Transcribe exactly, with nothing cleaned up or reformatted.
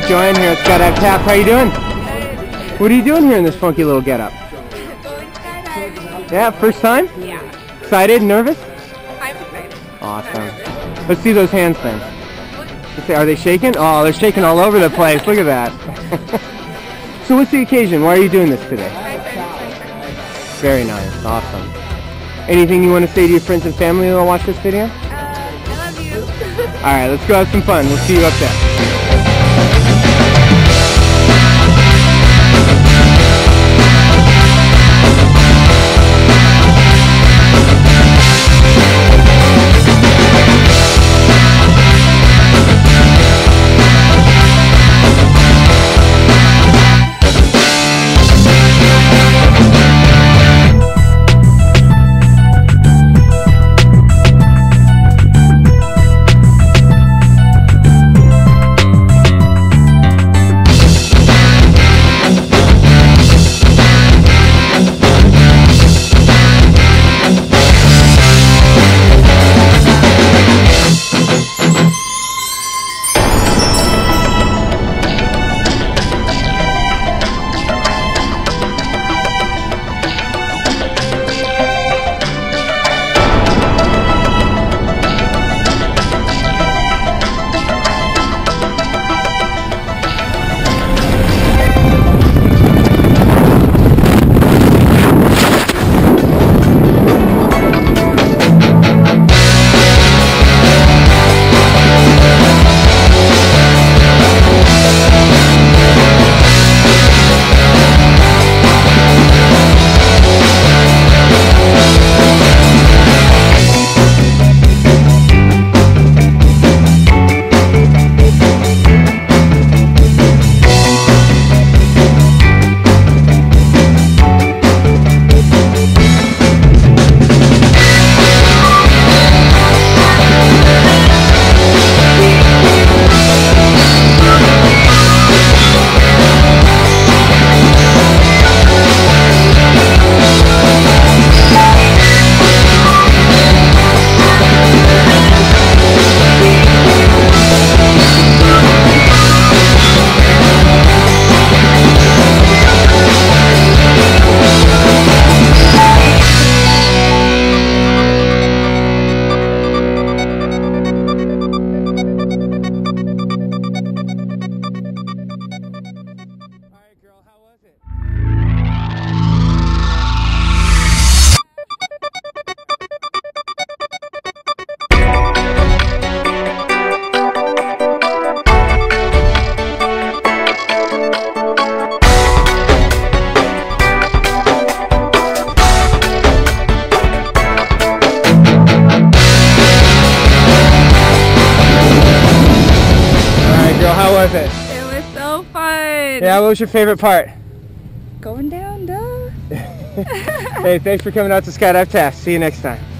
got Joanne here at Skydive Taft. How you doing? What are you doing here in this funky little getup? Going skydiving. Yeah, first time? Yeah. Excited? Nervous? I'm excited. Awesome. Let's see those hands then. Let's see, are they shaking? Oh, they're shaking all over the place. Look at that. So what's the occasion? Why are you doing this today? My friends. Very nice. Awesome. Anything you want to say to your friends and family who will watch this video? Alright, let's go have some fun. We'll see you up there. It. it was so fun. Yeah, what was your favorite part? Going down, duh. Hey, thanks for coming out to Skydive Taft. See you next time.